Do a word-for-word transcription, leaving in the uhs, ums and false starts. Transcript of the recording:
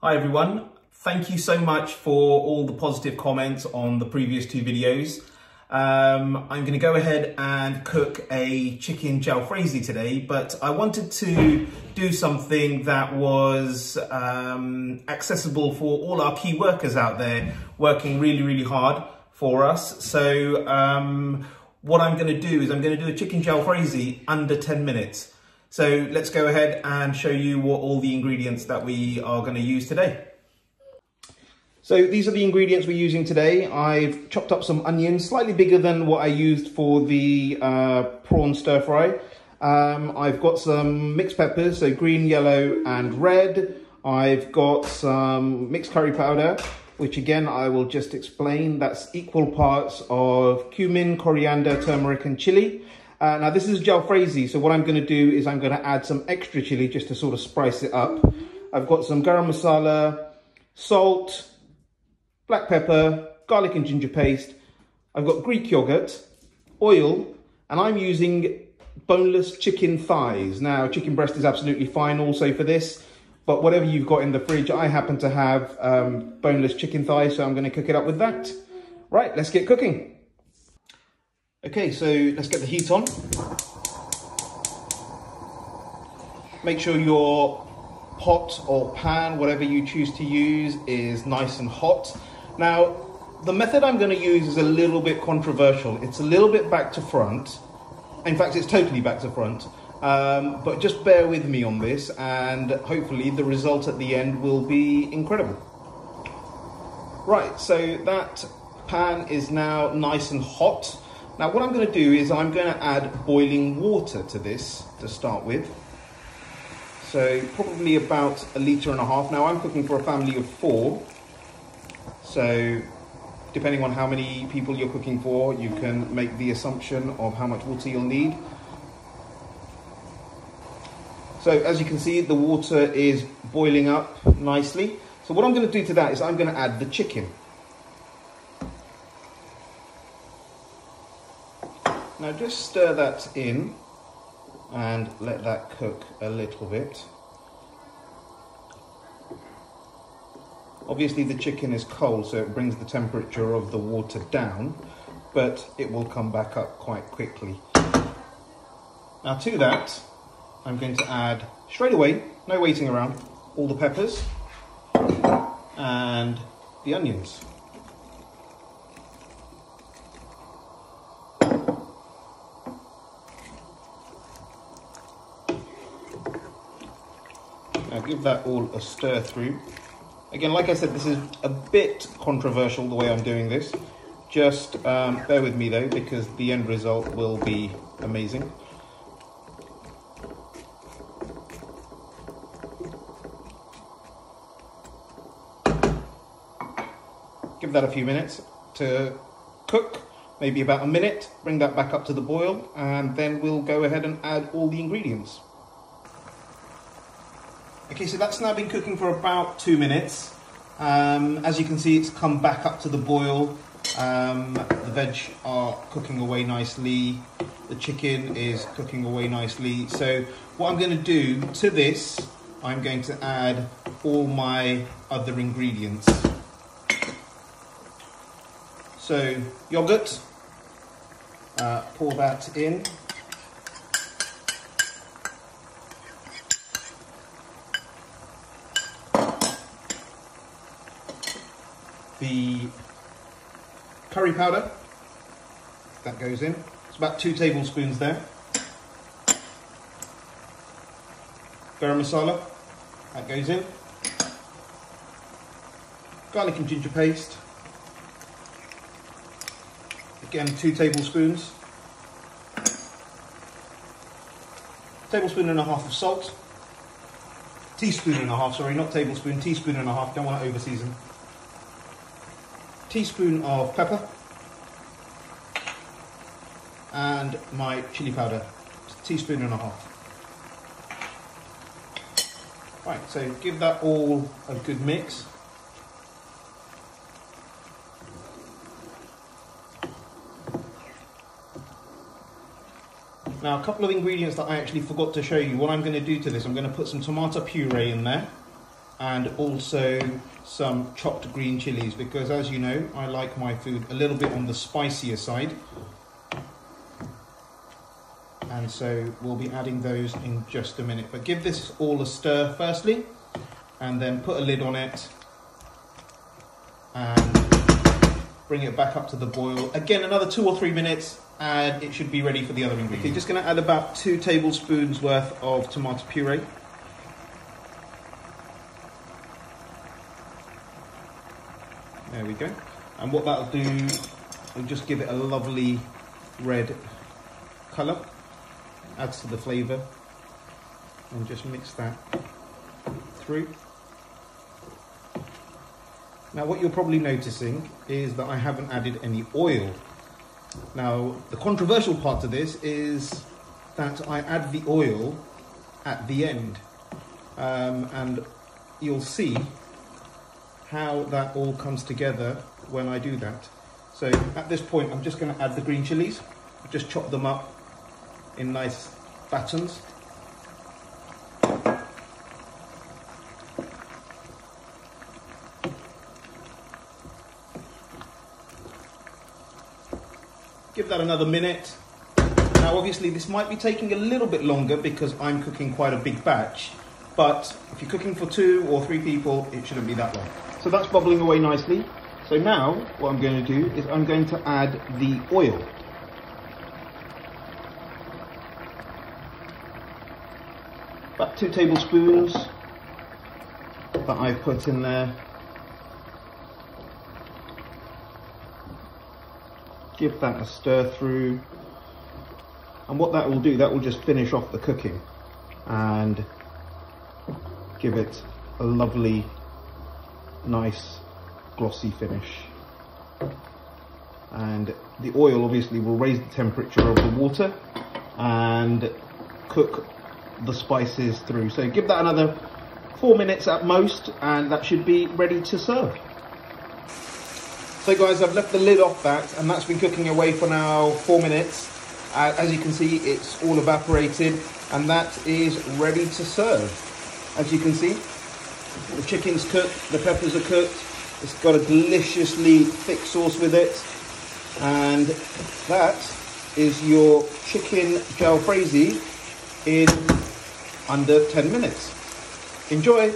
Hi everyone, thank you so much for all the positive comments on the previous two videos. Um, I'm going to go ahead and cook a chicken Jalfrezi today, but I wanted to do something that was um, accessible for all our key workers out there working really, really hard for us. So um, what I'm going to do is I'm going to do a chicken Jalfrezi under ten minutes. So let's go ahead and show you what all the ingredients that we are going to use today. So these are the ingredients we're using today. I've chopped up some onions, slightly bigger than what I used for the uh, prawn stir fry. Um, I've got some mixed peppers, so green, yellow and red. I've got some mixed curry powder, which again, I will just explain. That's equal parts of cumin, coriander, turmeric and chili. Uh, now this is Jalfrezi, so what I'm going to do is I'm going to add some extra chili just to sort of spice it up. I've got some garam massala, salt, black pepper, garlic and ginger paste. I've got Greek yogurt, oil, and I'm using boneless chicken thighs. Now chicken breast is absolutely fine also for this, but whatever you've got in the fridge, I happen to have um, boneless chicken thighs, so I'm going to cook it up with that. Right, let's get cooking. Okay, so let's get the heat on. Make sure your pot or pan, whatever you choose to use, is nice and hot. Now, the method I'm going to use is a little bit controversial. It's a little bit back to front. In fact, it's totally back to front. Um, but just bear with me on this, and hopefully the result at the end will be incredible. Right, so that pan is now nice and hot. Now what I'm going to do is I'm going to add boiling water to this to start with. So probably about a litre and a half. Now I'm cooking for a family of four. So depending on how many people you're cooking for, you can make the assumption of how much water you'll need. So as you can see, the water is boiling up nicely. So what I'm going to do to that is I'm going to add the chicken. Now just stir that in and let that cook a little bit. Obviously the chicken is cold, so it brings the temperature of the water down, but it will come back up quite quickly. Now to that, I'm going to add straight away, no waiting around, all the peppers and the onions. Now give that all a stir through. Again, like I said, this is a bit controversial the way I'm doing this. Just um, bear with me though, because the end result will be amazing. Give that a few minutes to cook, maybe about a minute. Bring that back up to the boil, and then we'll go ahead and add all the ingredients. Okay, so that's now been cooking for about two minutes. Um, as you can see, it's come back up to the boil. Um, the veg are cooking away nicely. The chicken is cooking away nicely. So what I'm going to do to this, I'm going to add all my other ingredients. So yogurt, uh, pour that in. The curry powder, that goes in. It's about two tablespoons there. Garam masala, that goes in. Garlic and ginger paste, again two tablespoons. Tablespoon and a half of salt. Teaspoon and a half, sorry, not tablespoon, teaspoon and a half, don't want to overseason. Teaspoon of pepper and my chili powder, teaspoon and a half. Right, so give that all a good mix. Now a couple of ingredients that I actually forgot to show you. What I'm going to do to this, I'm going to put some tomato puree in there. and also some chopped green chilies, because as you know, I like my food a little bit on the spicier side. And so we'll be adding those in just a minute. But give this all a stir firstly, and then put a lid on it and bring it back up to the boil. Again, another two or three minutes and it should be ready for the other ingredient. You're just gonna add about two tablespoons worth of tomato puree. There we go. And what that'll do, will just give it a lovely red colour. Adds to the flavour. And just mix that through. Now what you're probably noticing is that I haven't added any oil. Now the controversial part of this is that I add the oil at the end. Um, and you'll see how that all comes together when I do that. So at this point, I'm just going to add the green chilies. Just chop them up in nice batons. Give that another minute. Now obviously this might be taking a little bit longer because I'm cooking quite a big batch, but if you're cooking for two or three people, it shouldn't be that long. So that's bubbling away nicely. So now what I'm going to do is I'm going to add the oil. About two tablespoons that I've put in there. Give that a stir through. And what that will do, that will just finish off the cooking and give it a lovely, nice glossy finish. And the oil obviously will raise the temperature of the water and cook the spices through. So give that another four minutes at most and that should be ready to serve. So guys, I've left the lid off that and that's been cooking away for now four minutes. Uh, as you can see, it's all evaporated and that is ready to serve. As you can see, the chicken's cooked, the peppers are cooked, it's got a deliciously thick sauce with it, and that is your chicken Jalfrezi in under ten minutes. Enjoy!